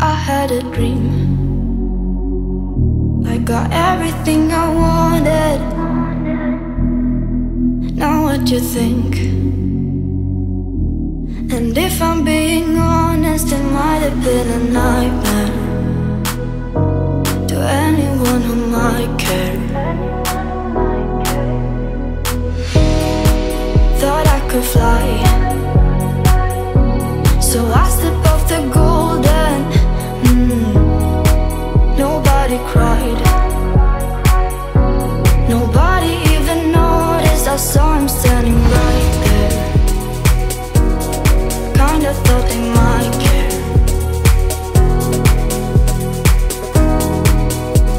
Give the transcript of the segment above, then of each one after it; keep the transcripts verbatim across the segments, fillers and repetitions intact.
I had a dream. I got everything I wanted. Now what you think? And if I'm being honest, it might have been a nightmare to anyone who might care. Thought I could fly, so I slipped off the golden. Nobody cried, nobody even noticed. I saw him standing right there, kinda thought they might care.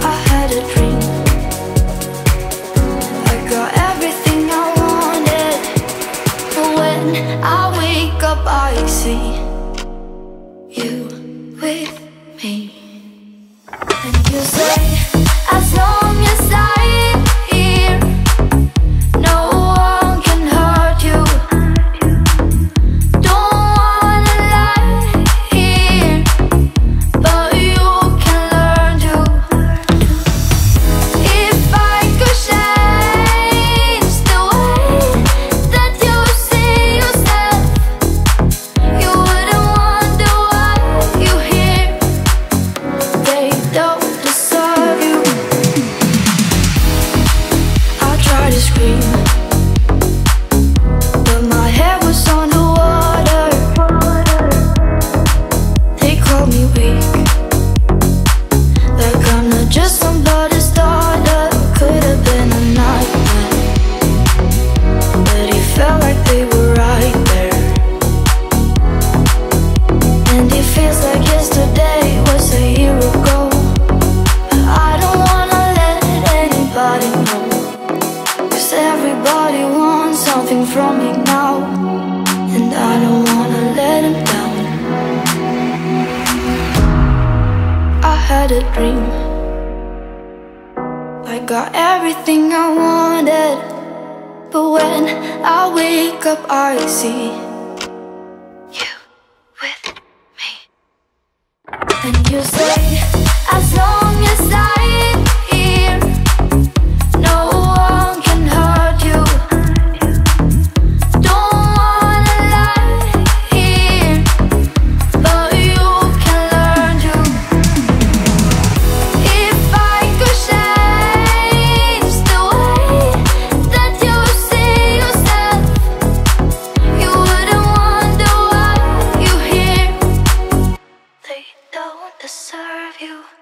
I had a dream, I got everything I wanted, but when I wake up I see you with me. And you say, as long as I'm here, no one can hurt you. Don't wanna lie here, but you can learn to. If I could change the way that you see yourself, you wouldn't wonder why you're here. They don't from me now, and I don't wanna let him down. I had a dream, I got everything I wanted, but when I wake up I see you with me. And you say, as long as I serve you.